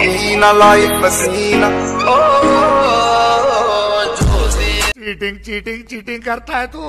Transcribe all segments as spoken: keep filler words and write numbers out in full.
पसीना लाए पसीना। ओ, चीटिंग चीटिंग चीटिंग करता है तो।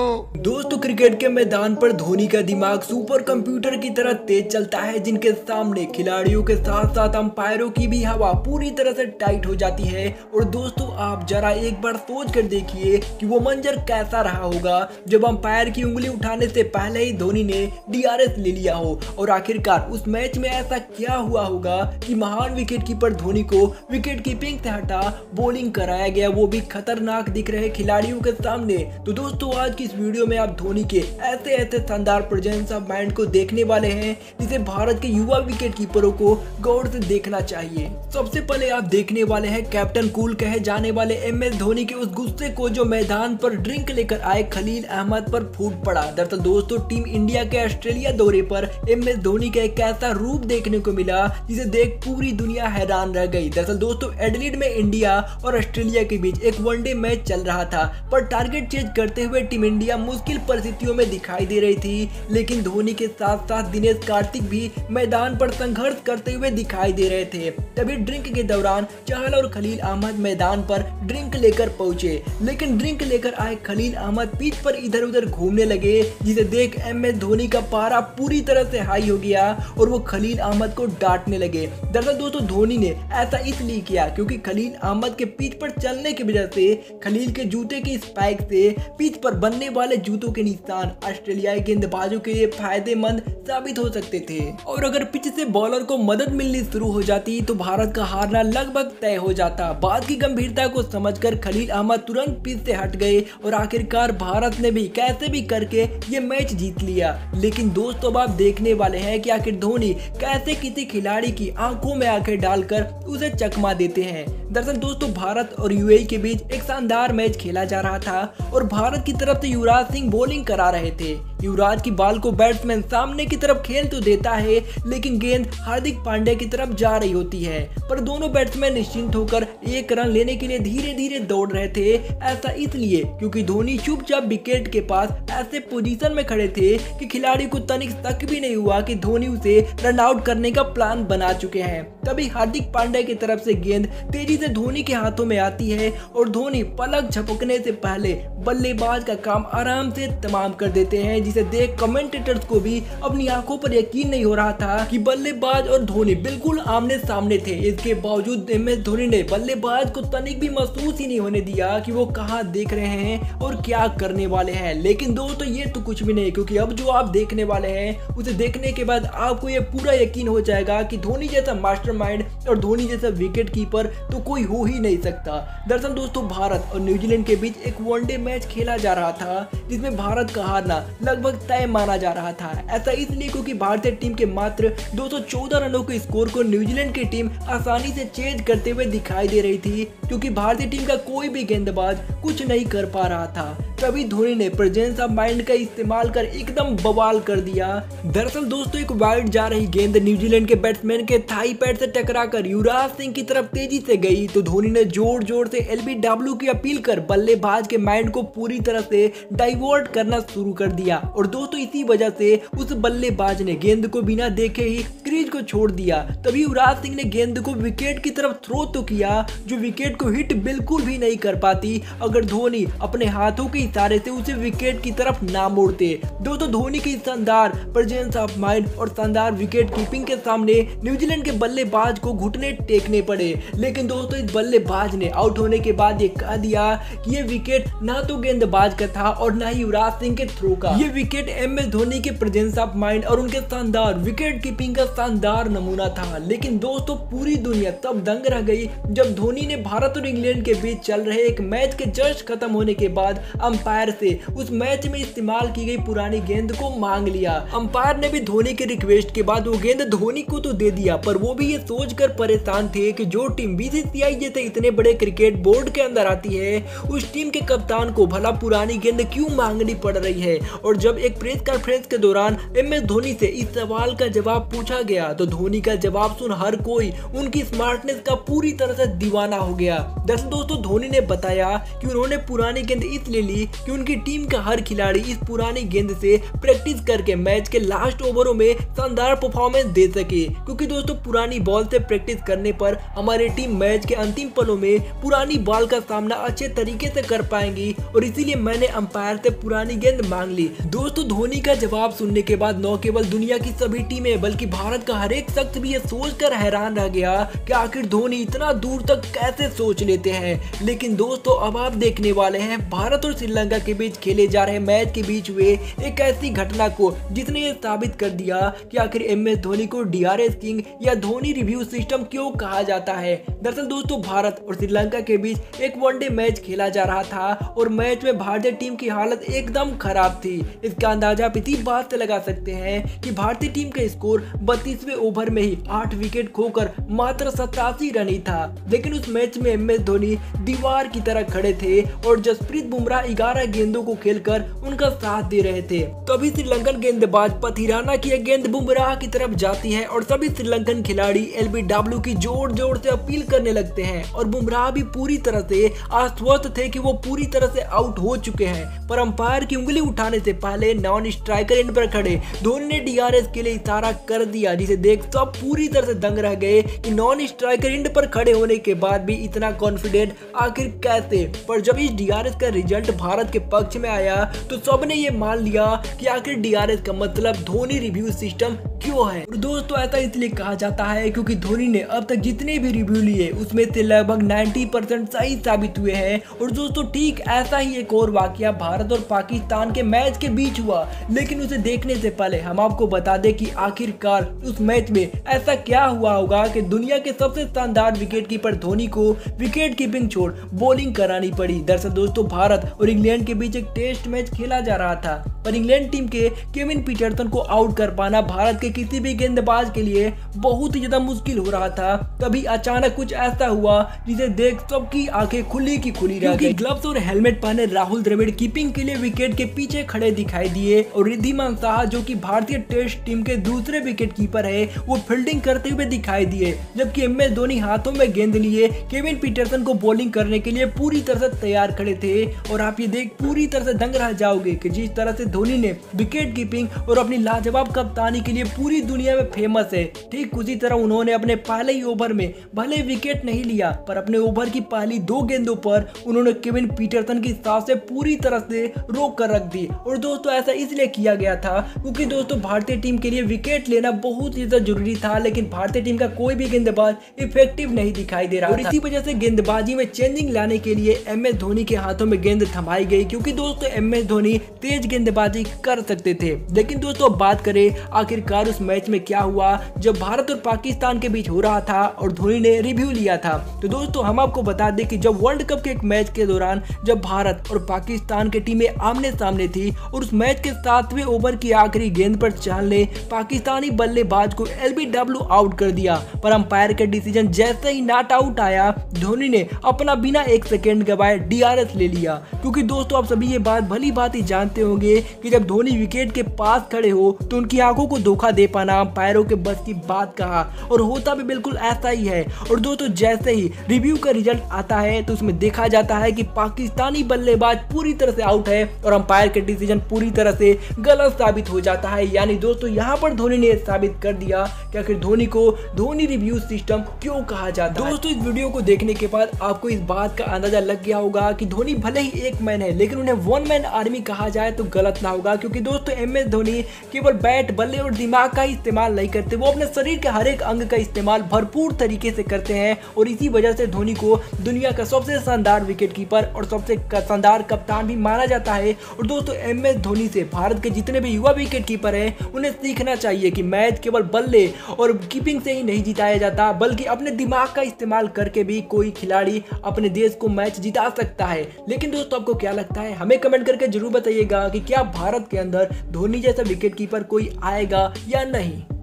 दोस्तों क्रिकेट के मैदान पर धोनी का दिमाग सुपर कंप्यूटर की तरह तेज चलता है, जिनके सामने खिलाड़ियों के साथ साथ अंपायरों की भी हवा पूरी तरह से टाइट हो जाती है। और दोस्तों आप जरा एक बार सोच कर देखिए कि वो मंजर कैसा रहा होगा जब अंपायर की उंगली उठाने से पहले ही धोनी ने डी आर एस ले लिया हो। और आखिरकार उस मैच में ऐसा क्या हुआ होगा कि महान विकेटकीपर धोनी को विकेट कीपिंग से हटा बॉलिंग कराया गया, वो भी खतरनाक दिख रहे खिलाड़ी के सामने। तो दोस्तों आज की इस वीडियो में आप धोनी के ऐसे ऐसे शानदार प्रेजेंस ऑफ माइंड को देखने वाले हैं जिसे भारत के युवा विकेटकीपरों को गौर से देखना चाहिए। सबसे पहले आप देखने वाले हैं कैप्टन कूल कहे जाने वाले एम एस धोनी के उस गुस्से को जो मैदान पर ड्रिंक लेकर आए खलील अहमद पर फूट पड़ा। दरअसल दोस्तों टीम इंडिया के ऑस्ट्रेलिया दौरे पर एम एस धोनी का एक ऐसा रूप देखने को मिला जिसे देख पूरी दुनिया हैरान रह गई। दरअसल दोस्तों एडिलेड में इंडिया और ऑस्ट्रेलिया के बीच एक वनडे मैच चल रहा था, पर टारगेट चेंज करते हुए टीम इंडिया मुश्किल परिस्थितियों में दिखाई दे रही थी। लेकिन धोनी के साथ साथ दिनेश कार्तिक भी मैदान पर संघर्ष करते हुए दिखाई दे रहे थे। तभी ड्रिंक के दौरान चहल और खलील अहमद मैदान पर ड्रिंक लेकर पहुंचे, लेकिन ड्रिंक लेकर आए खलील अहमद पिच पर इधर उधर घूमने लगे, जिसे देख एम एस धोनी का पारा पूरी तरह से हाई हो गया और वो खलील अहमद को डांटने लगे। दरअसल दोस्तों धोनी ने ऐसा इसलिए किया क्योंकि खलील अहमद के पिच पर चलने की वजह से खलील के जूते की स्पाइक से पिच पर बनने वाले जूतों के निशान ऑस्ट्रेलियाई गेंदबाजों के लिए फायदेमंद साबित हो सकते थे। और अगर पिच से बॉलर को मदद मिलनी शुरू हो जाती तो भारत का हारना लगभग तय हो जाता। बात की गंभीरता को समझकर खलील अहमद तुरंत पिच से हट गए और आखिरकार भारत ने भी कैसे भी करके ये मैच जीत लिया। लेकिन दोस्तों अब आप देखने वाले हैं कि आखिर धोनी कैसे किसी खिलाड़ी की आंखों में आंखें डालकर उसे चकमा देते हैं। दरअसल दोस्तों भारत और यूएई के बीच एक शानदार मैच खेला जा रहा था और भारत की तरफ से युवराज सिंह बॉलिंग करा रहे थे। युवराज की बॉल को बैट्समैन सामने की तरफ खेल तो देता है, लेकिन गेंद हार्दिक पांड्या की तरफ जा रही होती है, पर दोनों बैट्समैन निश्चिंत होकर एक रन लेने के लिए धीरे धीरे दौड़ रहे थे। ऐसा इसलिए क्योंकि धोनी चुपचाप विकेट के पास ऐसे पोजीशन में खड़े थे कि खिलाड़ी को तनिक शक भी नहीं हुआ कि धोनी उसे रन आउट करने का प्लान बना चुके हैं। तभी हार्दिक पांड्या की तरफ से गेंद तेजी से धोनी के हाथों में आती है और धोनी पलक झपकने से पहले बल्लेबाज का काम आराम से तमाम कर देते हैं, जिसे देख कमेंटेटर्स को भी अपनी आंखों पर यकीन नहीं हो रहा था कि बल्लेबाज और धोनी बिल्कुल आमने सामने थे। इसके बावजूद एम एस धोनी ने बल्लेबाज को तनिक भी महसूस ही नहीं होने दिया कि वो कहाँ देख रहे हैं और क्या करने वाले हैं। लेकिन दोस्तों ये तो कुछ भी नहीं, क्योंकि अब जो आप देखने वाले हैं उसे देखने के बाद आपको ये पूरा यकीन हो जाएगा कि धोनी जैसा मास्टरमाइंड और धोनी जैसा विकेट कीपर तो कोई हो ही नहीं सकता। दरअसल दोस्तों भारत और न्यूजीलैंड के बीच एक वनडे मैच खेला जा रहा था जिसमें भारत का हारना लगभग तय माना जा रहा था। ऐसा इसलिए क्योंकि भारतीय टीम के मात्र दो सौ चौदह रनों के स्कोर को न्यूजीलैंड की टीम आसानी से चेज करते हुए दिखाई दे रही थी, क्योंकि भारतीय टीम का कोई भी गेंदबाज कुछ नहीं कर पा रहा था। तभी धोनी ने प्रेजेंस ऑफ माइंड का इस्तेमाल कर एकदम बवाल कर दिया। दरअसल दोस्तों एक वाइड जा रही गेंद न्यूजीलैंड के बैट्समैन के थाई पैड से टकराकर युवराज सिंह की तरफ तेजी से गई, तो धोनी ने जोर जोर से एल बी डब्ल्यू की अपील कर बल्लेबाज के माइंड को पूरी तरह से डाइवर्ट करना शुरू कर दिया। और दोस्तों इसी वजह से उस बल्लेबाज ने गेंद को बिना देखे ही क्रीज को छोड़ दिया। तभी युवराज सिंह ने गेंद को विकेट की तरफ थ्रो तो किया जो विकेट को हिट बिल्कुल भी नहीं कर पाती अगर धोनी अपने हाथों की तारे से उसे विकेट की तरफ ना मोड़ते। दोस्तों धोनी की शानदार प्रेजेंस ऑफ माइंड और शानदार विकेट कीपिंग के सामने न्यूजीलैंड के बल्लेबाज को घुटने टेकने पड़े। लेकिन दोस्तों इस बल्लेबाज ने आउट होने के बाद ये कह दिया कि ये विकेट ना तो गेंदबाज का था और ना ही युवराज सिंह के थ्रो का। ये विकेट एम एस धोनी के प्रेजेंस ऑफ माइंड और उनके शानदार विकेट कीपिंग का शानदार नमूना था। लेकिन दोस्तों पूरी दुनिया तब दंग रह गई जब धोनी ने भारत और इंग्लैंड के बीच चल रहे एक मैच के जस्ट खत्म होने के बाद अंपायर से उस मैच में इस्तेमाल की गई पुरानी गेंद को मांग लिया। अंपायर ने भी धोनी के रिक्वेस्ट के बाद वो गेंद धोनी को तो दे दिया, पर वो भी ये सोचकर परेशान थे कि जो टीम बी सी सी आई जैसे इतने बड़े क्रिकेट बोर्ड के अंदर आती है उस टीम के कप्तान को भला पुरानी गेंद क्यों मांगनी पड़ रही है। और जब एक प्रेस कॉन्फ्रेंस के दौरान एम एस धोनी से इस सवाल का जवाब पूछा गया तो धोनी का जवाब सुन हर कोई उनकी स्मार्टनेस का पूरी तरह से दीवाना हो गया। दरअसल दोस्तों धोनी ने बताया कि उन्होंने पुरानी गेंद इसलिए ली कि उनकी टीम का हर खिलाड़ी इस पुरानी गेंद से प्रैक्टिस करके मैच के लास्ट ओवरों में शानदार परफॉर्मेंस दे सके, क्योंकि दोस्तों पुरानी बॉल से प्रैक्टिस करने पर हमारी टीम मैच के अंतिम पलों में पुरानी बॉल का सामना अच्छे तरीके से कर पाएंगी और इसीलिए मैंने अंपायर से पुरानी गेंद मांग ली। दोस्तों धोनी का जवाब सुनने के बाद न केवल दुनिया की सभी टीमें बल्कि भारत का हर एक शख्स भी ये सोच कर हैरान रह गया कि आखिर धोनी इतना दूर तक कैसे सोच लेते हैं। लेकिन दोस्तों अब आप देखने वाले हैं भारत और श्रीलंका के बीच खेले जा रहे मैच के बीच हुए एक ऐसी घटना को जिसने ये साबित कर दिया कि आखिर एम एस धोनी को डी आर एस किंग या धोनी रिव्यू सिस्टम क्यों कहा जाता है। दरअसल दोस्तों भारत और श्रीलंका के बीच एक वनडे मैच खेला जा रहा था और मैच में भारतीय टीम की हालत एकदम खराब थी। इसका अंदाजा आप इसी बात से लगा सकते हैं कि भारतीय टीम का स्कोर बत्तीसवें ओवर में ही आठ विकेट खोकर मात्र सतासी रन ही था, लेकिन उस मैच में एम एस धोनी दीवार की तरह खड़े थे और जसप्रीत बुमराह ग्यारह गेंदों को खेलकर उनका साथ दे रहे थे। तभी श्रीलंकन गेंदबाज पथिराना की एक गेंद बुमराह की तरफ जाती है और सभी श्रीलंकन खिलाड़ी एल बी डब्ल्यू की जोर जोर से अपील करने लगते हैं और बुमराह भी पूरी तरह से आश्वस्त थे कि वो पूरी तरह से आउट हो चुके हैं, पर अंपायर की उंगली उठाने से पहले नॉन स्ट्राइकर एंड पर खड़े धोनी ने डी आर एस के लिए इशारा कर दिया, जिसे देख सब पूरी तरह से दंग रह गए कि नॉन स्ट्राइकर एंड पर खड़े होने के बाद भी इतना कॉन्फिडेंट आखिर कैसे। पर जब इस डी आर एस का रिजल्ट भारत के पक्ष में आया तो सबने ये मान लिया कि आखिर डी आर एस का मतलब धोनी रिव्यू सिस्टम क्यों है। और दोस्तों ऐसा इसलिए कहा जाता है क्योंकि धोनी ने अब तक जितने भी रिव्यू लिए उसमें से लगभग नब्बे परसेंट सही साबित हुए हैं। और दोस्तों ठीक ऐसा ही एक और वाकया भारत और पाकिस्तान के मैच के बीच हुआ, लेकिन उसे देखने से पहले हम आपको बता दें कि आखिरकार उस मैच में ऐसा क्या हुआ होगा कि दुनिया के सबसे शानदार विकेट कीपर धोनी को विकेट कीपिंग छोड़ बॉलिंग करानी पड़ी। दरअसल दोस्तों भारत और इंग्लैंड के बीच एक टेस्ट मैच खेला जा रहा था, पर इंग्लैंड टीम के केविन पीटरसन को आउट कर पाना भारत के किसी भी गेंदबाज के लिए बहुत ज्यादा मुश्किल हो रहा था। तभी अचानक कुछ ऐसा हुआ जिसे देख सबकी आंखें खुली की खुली रह गई। ग्लव्स और हेलमेट पहने राहुल द्रविड़ कीपिंग के लिए विकेट के पीछे खड़े दिखाई दिए और रिद्धिमान साहा जो कि भारतीय टेस्ट टीम के दूसरे विकेट कीपर है वो फील्डिंग करते हुए दिखाई दिए, जबकि एम एस धोनी हाथों में गेंद लिए केविन पीटरसन को बॉलिंग करने के लिए पूरी तरह से तैयार खड़े थे। और आप ये देख पूरी तरह से दंग रह जाओगे कि जिस तरह से धोनी ने विकेट कीपिंग और अपनी लाजवाब कप्तानी के लिए पूरी दुनिया में फेमस है, ठीक उसी तरह उन्होंने अपने पहले ही ओवर में भले विकेट नहीं लिया, पर अपने ओवर की पहली दो गेंदों पर उन्होंने केविन पीटरसन की सांसें पूरी तरह से रोक कर रख दी। और दोस्तों ऐसा इसलिए किया गया था क्योंकि दोस्तों भारतीय टीम के लिए विकेट लेना बहुत ज्यादा जरूरी था, लेकिन भारतीय टीम का कोई भी गेंदबाज इफेक्टिव नहीं दिखाई दे रहा और इसी वजह से गेंदबाजी में चेंजिंग लाने के लिए एम एस धोनी के हाथों में गेंद थमाई गई, क्योंकि दोस्तों एम एस धोनी तेज गेंदबाजी कर सकते थे। लेकिन दोस्तों बात करें आखिरकार उस मैच में क्या हुआ जब भारत और पाकिस्तान के बीच हो रहा था और धोनी ने रिव्यू लिया था, तो दोस्तों हम आपको बता दें कि जब वर्ल्ड कप के एक मैच के दौरान जब भारत और पाकिस्तान की टीमें आमने सामने थी और उस मैच के सातवें ओवर की आखिरी गेंद पर चाहल ने पाकिस्तानी बल्लेबाज को एल बी डब्ल्यू आउट कर दिया, पर अंपायर का डिसीजन जैसे ही नॉट आउट आया धोनी ने अपना बिना एक सेकेंड गवाए डी आर एस ले लिया। क्योंकि दोस्तों आप सभी ये बात भली बात ही जानते होंगे कि जब धोनी विकेट के पास खड़े हो तो उनकी आंखों को धोखा दे पाना अंपायरों के बस की बात कहा और होता भी बिल्कुल ऐसा ही है। और दोस्तों जैसे ही रिव्यू का रिजल्ट आता है तो उसमें देखा जाता है कि पाकिस्तानी बल्लेबाज पूरी तरह से आउट है और अंपायर का डिसीजन पूरी तरह से गलत साबित हो जाता है। यानी दोस्तों यहाँ पर धोनी ने साबित कर दिया कि आखिर धोनी को धोनी रिव्यू सिस्टम क्यों कहा जाता है। दोस्तों इस वीडियो को देखने के बाद आपको इस बात का अंदाजा लग गया होगा कि धोनी भले ही एक मैन है लेकिन उन्हें वन मैन आर्मी कहा जाए तो गलत ना होगा, क्योंकि दोस्तों एम एस धोनी केवल बैट बल्ले और दिमाग का इस्तेमाल नहीं करते, वो अपने शरीर के हर एक अंग का इस्तेमाल भरपूर तरीके से करते हैं और इसी वजह से धोनी को दुनिया का सबसे शानदार विकेटकीपर और सबसे शानदार कप्तान भी माना जाता है। और दोस्तों एम एस धोनी से भारत के जितने भी युवा विकेटकीपर हैं उन्हें सीखना चाहिए कि मैच केवल बल्ले और कीपिंग से ही नहीं जिताया जाता, बल्कि अपने दिमाग का इस्तेमाल करके भी कोई खिलाड़ी अपने देश को मैच जिता सकता है। लेकिन दोस्तों आपको क्या लगता है हमें कमेंट करके जरूर बताइएगा कि क्या भारत के अंदर धोनी जैसा विकेटकीपर कोई आएगा या नहीं।